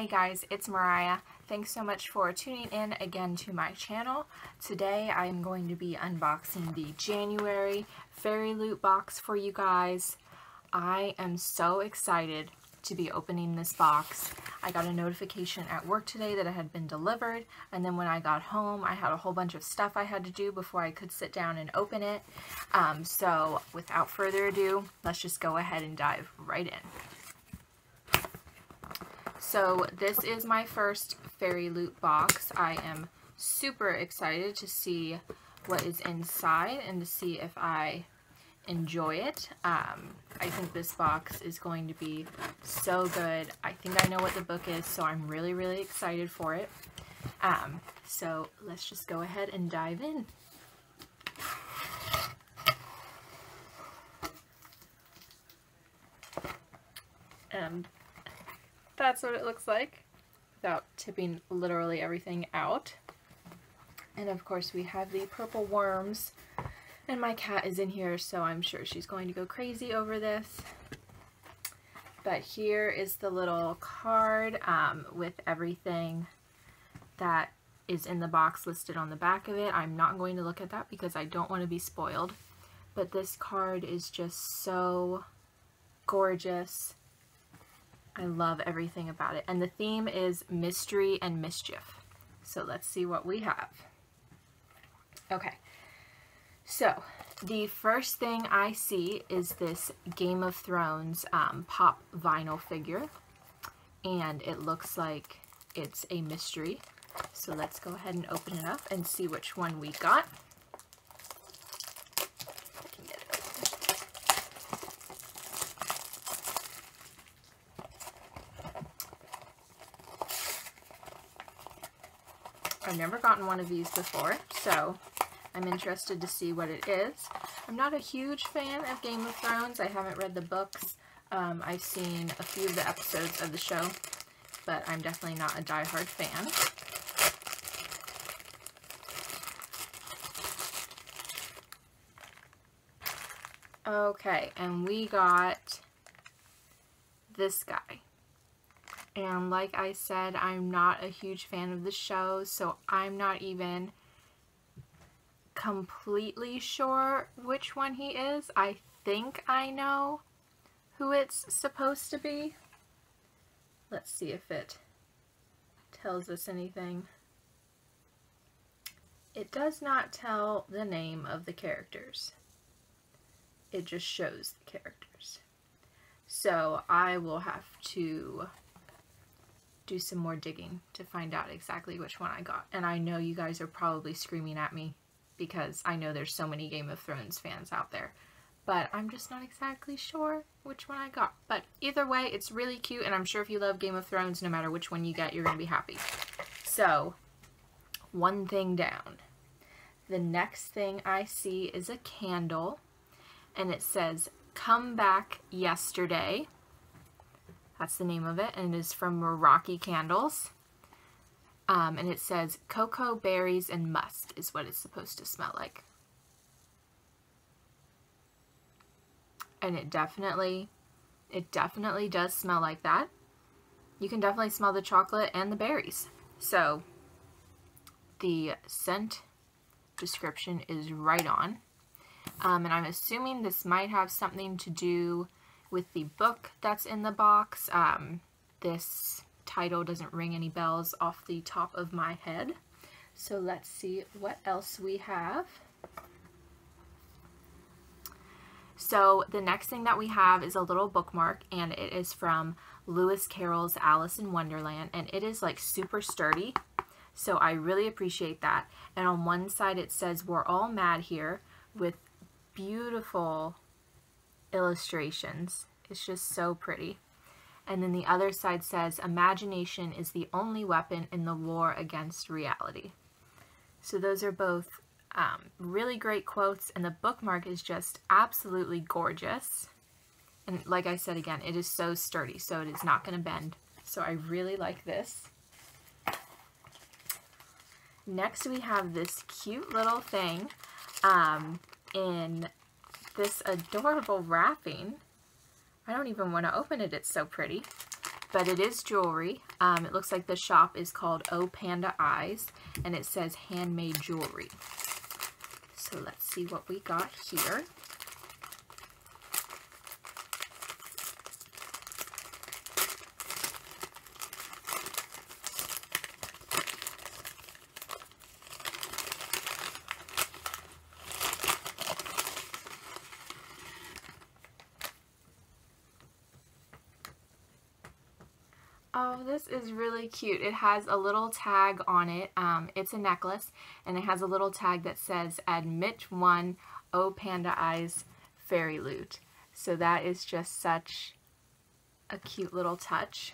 Hey guys, it's Mariah. Thanks so much for tuning in again to my channel. Today I'm going to be unboxing the January Fairyloot box for you guys. I am so excited to be opening this box. I got a notification at work today that it had been delivered, and then when I got home I had a whole bunch of stuff I had to do before I could sit down and open it. So without further ado, let's just go ahead and dive right in. So this is my first Fairyloot box. I am super excited to see what is inside and to see if I enjoy it. I think this box is going to be so good. I think I know what the book is, so I'm really, really excited for it. So let's just go ahead and dive in. That's what it looks like without tipping literally everything out. And of course we have the purple worms, and my cat is in here, so I'm sure she's going to go crazy over this. But here is the little card with everything that is in the box listed on the back of it. I'm not going to look at that because I don't want to be spoiled, but this card is just so gorgeous. I love everything about it, and the theme is mystery and mischief. So let's see what we have. Okay, so the first thing I see is this Game of Thrones pop vinyl figure, and it looks like it's a mystery. So let's go ahead and open it up and see which one we got. I've never gotten one of these before, so I'm interested to see what it is. I'm not a huge fan of Game of Thrones. I haven't read the books. I've seen a few of the episodes of the show, but I'm definitely not a diehard fan. Okay, and we got this guy. And like I said, I'm not a huge fan of the show, so I'm not even completely sure which one he is. I think I know who it's supposed to be. Let's see if it tells us anything. It does not tell the name of the characters. It just shows the characters. So I will have to do some more digging to find out exactly which one I got. And I know you guys are probably screaming at me because I know there's so many Game of Thrones fans out there, but I'm just not exactly sure which one I got. But either way, it's really cute, and I'm sure if you love Game of Thrones, no matter which one you get, you're gonna be happy. So one thing down. The next thing I see is a candle, and it says "Come Back Yesterday." That's the name of it, and it is from Meraki Candles. And it says cocoa, berries, and musk is what it's supposed to smell like. And it definitely does smell like that. You can definitely smell the chocolate and the berries. So the scent description is right on. And I'm assuming this might have something to do with the book that's in the box. This title doesn't ring any bells off the top of my head. So let's see what else we have. So the next thing that we have is a little bookmark, and it is from Lewis Carroll's Alice in Wonderland, and it is like super sturdy. So I really appreciate that. And on one side it says "We're all mad here" with beautiful illustrations. It's just so pretty. And then the other side says "Imagination is the only weapon in the war against reality." So those are both really great quotes, and the bookmark is just absolutely gorgeous. And like I said again, it is so sturdy, so it is not going to bend. So I really like this. Next we have this cute little thing in this adorable wrapping. I don't even want to open it, it's so pretty. but it is jewelry. It looks like the shop is called Oh Panda Eyes, and it says handmade jewelry. So let's see what we got here. Oh, this is really cute. It has a little tag on it. It's a necklace, and it has a little tag that says, Admit One, Oh Panda Eyes, Fairyloot. So that is just such a cute little touch.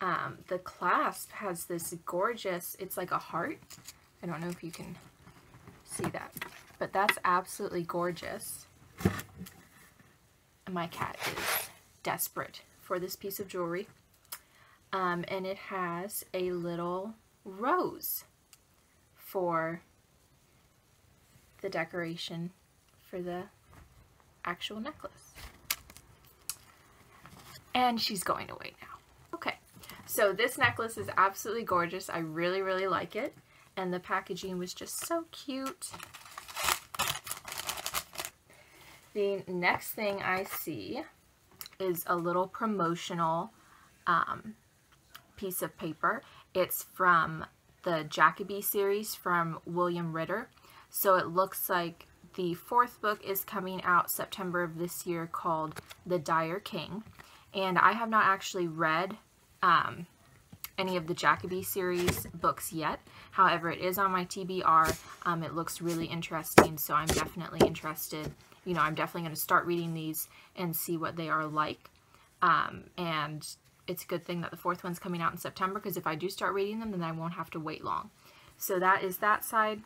The clasp has this gorgeous, it's like a heart. I don't know if you can see that, but that's absolutely gorgeous. And my cat is desperate for this piece of jewelry. And it has a little rose for the decoration for the actual necklace. And she's going away now. Okay, so this necklace is absolutely gorgeous. I really, really like it. And the packaging was just so cute. The next thing I see is a little promotional piece of paper. It's from the Jacobi series from William Ritter. So it looks like the 4th book is coming out September of this year, called The Dire King. And I have not actually read any of the Jacobi series books yet. However, it is on my TBR. It looks really interesting, so I'm definitely interested. You know, I'm definitely going to start reading these and see what they are like. And it's a good thing that the 4th one's coming out in September, because if I do start reading them, then I won't have to wait long. So that is that side.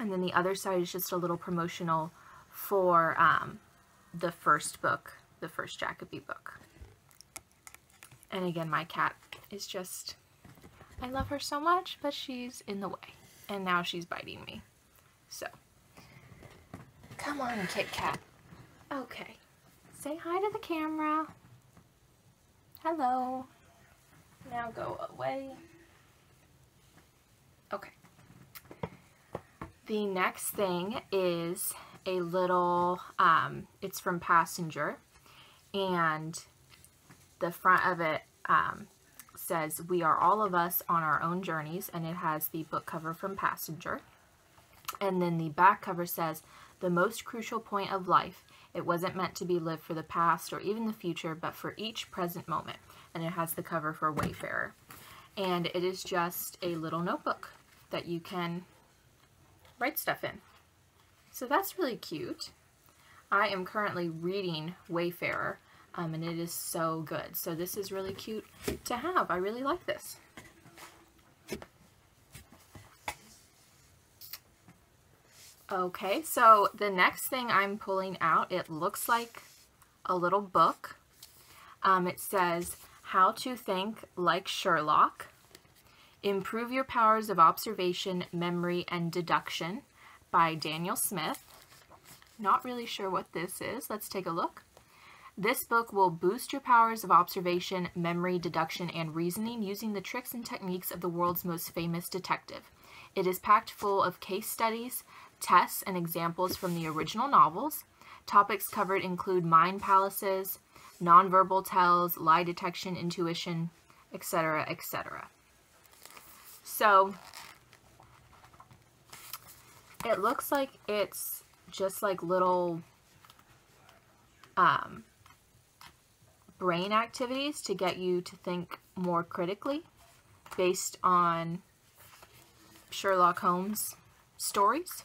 And then the other side is just a little promotional for the 1st book, the 1st Jacobi book. And again, my cat is just, I love her so much, but she's in the way. And now she's biting me. So, come on, Kit Kat. Okay, say hi to the camera. Hello. Now go away. Okay. The next thing is a little, it's from Passenger, and the front of it says, we are all of us on our own journeys, and it has the book cover from Passenger. And then the back cover says, the most crucial point of life. It wasn't meant to be lived for the past or even the future, but for each present moment. And it has the cover for Wayfarer. And it is just a little notebook that you can write stuff in. So that's really cute. I am currently reading Wayfarer, and it is so good. So this is really cute to have. I really like this. Okay, so the next thing I'm pulling out, it looks like a little book. It says, How to Think Like Sherlock, Improve Your Powers of Observation, Memory, and Deduction by Daniel Smith. Not really sure what this is. Let's take a look. This book will boost your powers of observation, memory, deduction, and reasoning using the tricks and techniques of the world's most famous detective. It is packed full of case studies, tests, and examples from the original novels. Topics covered include mind palaces, nonverbal tells, lie detection, intuition, etc., etc. So it looks like it's just like little brain activities to get you to think more critically based on Sherlock Holmes stories.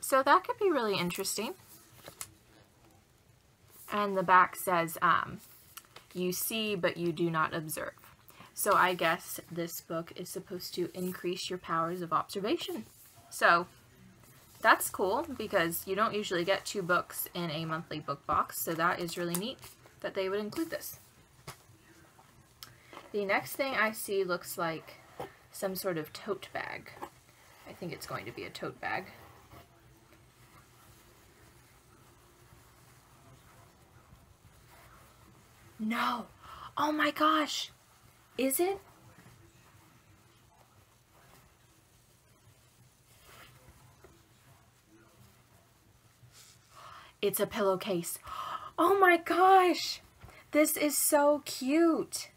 So that could be really interesting. And the back says, you see but you do not observe. So I guess this book is supposed to increase your powers of observation. So that's cool, because you don't usually get 2 books in a monthly book box, so that is really neat that they would include this. The next thing I see looks like some sort of tote bag. I think it's going to be a tote bag. No! Oh my gosh, is it? It's a pillowcase. Oh my gosh, this is so cute.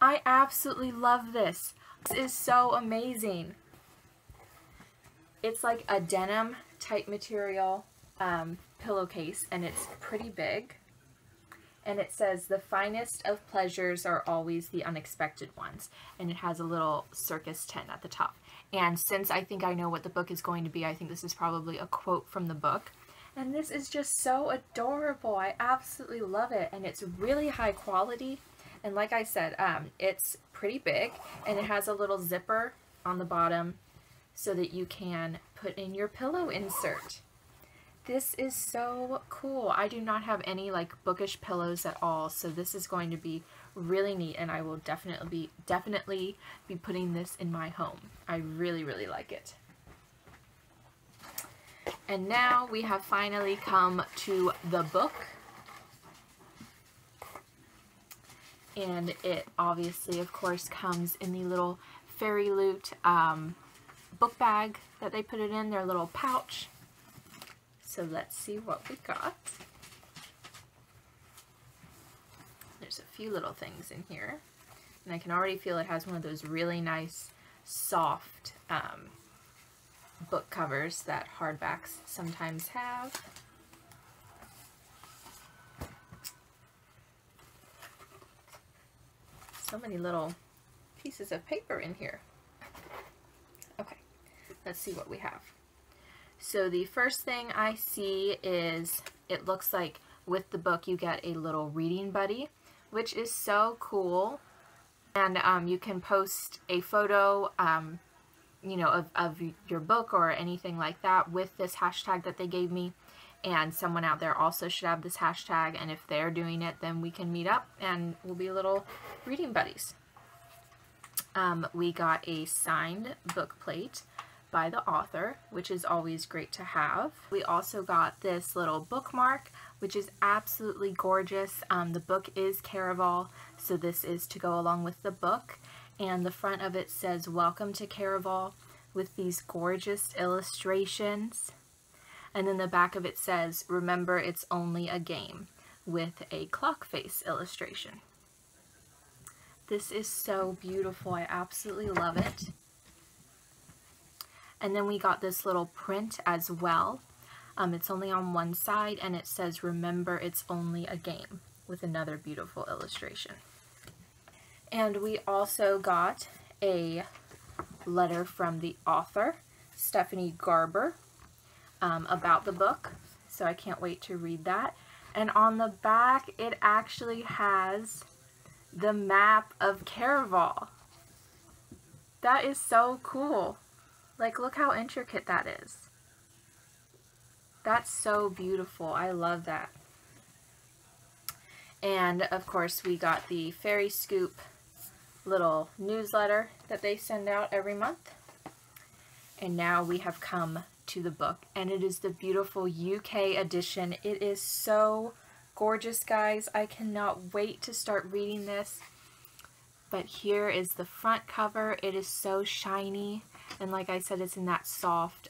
I absolutely love this. This is so amazing. It's like a denim type material pillowcase, and it's pretty big. And it says, "The finest of pleasures are always the unexpected ones." And it has a little circus tent at the top. And since I think I know what the book is going to be, I think this is probably a quote from the book. And this is just so adorable. I absolutely love it. And it's really high quality. And like I said, it's pretty big, and it has a little zipper on the bottom so that you can put in your pillow insert. This is so cool. I do not have any like bookish pillows at all, so this is going to be really neat, and I will definitely be putting this in my home. I really, really like it. And now we have finally come to the book. And it obviously, of course, comes in the little Fairyloot book bag that they put it in, their little pouch. So let's see what we got. There's a few little things in here. And I can already feel it has one of those really nice, soft book covers that hardbacks sometimes have. So many little pieces of paper in here. Okay, let's see what we have. So the first thing I see is, it looks like with the book you get a little reading buddy, which is so cool. And you can post a photo, you know, of your book or anything like that with this hashtag that they gave me. And someone out there also should have this hashtag, and if they're doing it, then we can meet up and we'll be little reading buddies. We got a signed book plate by the author, which is always great to have. We also got this little bookmark, which is absolutely gorgeous. The book is Caraval, so this is to go along with the book. And the front of it says, "Welcome to Caraval," with these gorgeous illustrations. And then the back of it says, "Remember, it's only a game," with a clock face illustration. This is so beautiful. I absolutely love it. And then we got this little print as well. It's only on one side, and it says, "Remember, it's only a game," with another beautiful illustration. And we also got a letter from the author, Stephanie Garber, about the book, so I can't wait to read that. And on the back it actually has the map of Caraval. That is so cool. Like, look how intricate that is. That's so beautiful. I love that. And of course we got the Fairy Scoop little newsletter that they send out every month. And now we have come to the book, and it is the beautiful UK edition. It is so gorgeous, guys. I cannot wait to start reading this. But here is the front cover. It is so shiny, and like I said, it's in that soft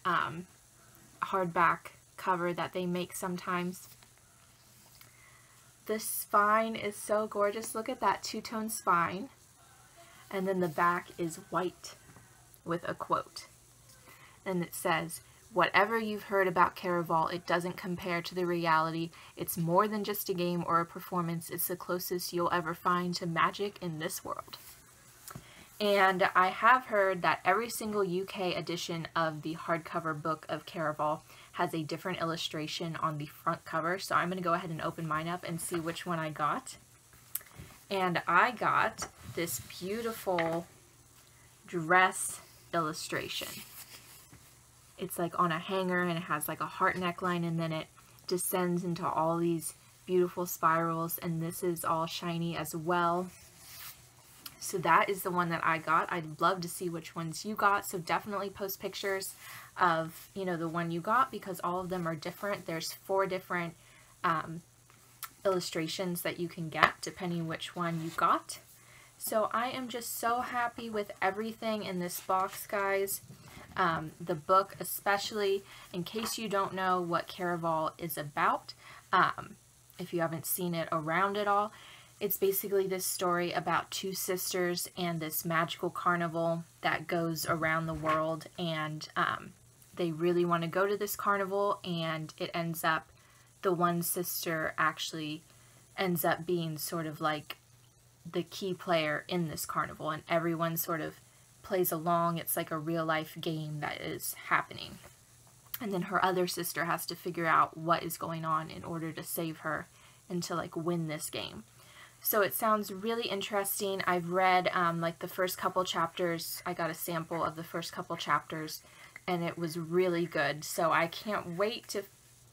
hardback cover that they make sometimes. The spine is so gorgeous. Look at that two-tone spine. And then the back is white with a quote, and it says, "Whatever you've heard about Caraval, it doesn't compare to the reality. It's more than just a game or a performance. It's the closest you'll ever find to magic in this world." And I have heard that every single UK edition of the hardcover book of Caraval has a different illustration on the front cover, so I'm going to go ahead and open mine up and see which one I got. And I got this beautiful dress illustration. It's like on a hanger, and it has like a heart neckline, and then it descends into all these beautiful spirals, and this is all shiny as well. So that is the one that I got. I'd love to see which ones you got, so definitely post pictures of, you know, the one you got, because all of them are different. There's 4 different illustrations that you can get, depending which one you got. So I am just so happy with everything in this box, guys. The book especially, in case you don't know what Caraval is about, if you haven't seen it around at all, it's basically this story about two sisters and this magical carnival that goes around the world, and they really want to go to this carnival, and it ends up, the one sister actually ends up being sort of like the key player in this carnival, and everyone sort of plays along. It's like a real life game that is happening. And then her other sister has to figure out what is going on in order to save her and to like win this game. So it sounds really interesting. I've read like the first couple chapters. I got a sample of the first couple chapters and it was really good. So I can't wait to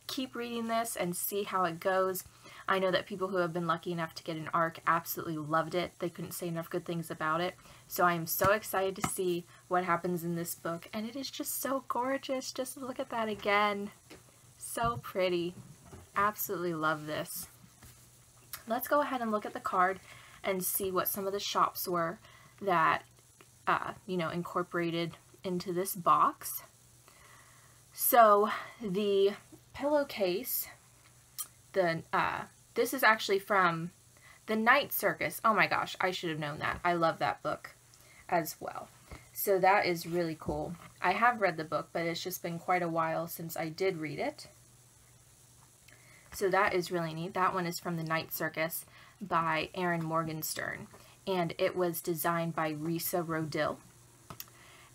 keep reading this and see how it goes. I know that people who have been lucky enough to get an ARC absolutely loved it. They couldn't say enough good things about it. So I am so excited to see what happens in this book. And it is just so gorgeous. Just look at that again. So pretty. Absolutely love this. Let's go ahead and look at the card and see what some of the shops were that, you know, incorporated into this box. So the pillowcase, this is actually from The Night Circus. Oh my gosh, I should have known that. I love that book as well. So that is really cool. I have read the book, but it's just been quite a while since I did read it. So that is really neat. That one is from The Night Circus by Erin Morgenstern, and it was designed by Risa Rodil.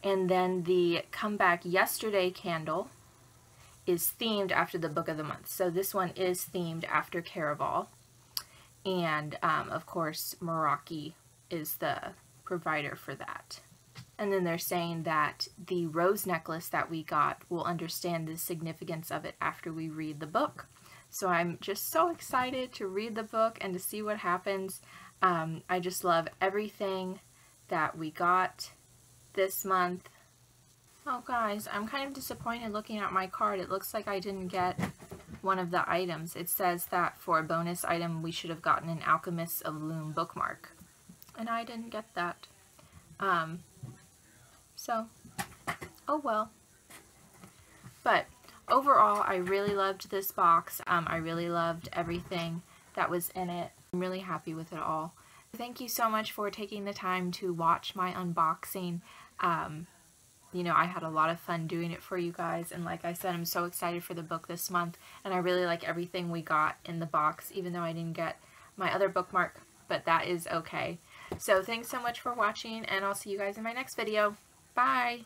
And then the Comeback Yesterday candle is themed after the book of the month. So this one is themed after Caraval. And of course, Meraki is the provider for that. And then they're saying that the rose necklace that we got, will understand the significance of it after we read the book. So I'm just so excited to read the book and to see what happens. I just love everything that we got this month. Oh guys, I'm kind of disappointed looking at my card. It looks like I didn't get one of the items. It says that for a bonus item, we should have gotten an Alchemist of Loom bookmark. And I didn't get that. So, oh well. But overall, I really loved this box. I really loved everything that was in it. I'm really happy with it all. Thank you so much for taking the time to watch my unboxing. You know, I had a lot of fun doing it for you guys, and like I said, I'm so excited for the book this month, and I really like everything we got in the box, even though I didn't get my other bookmark, but that is okay. So thanks so much for watching, and I'll see you guys in my next video. Bye!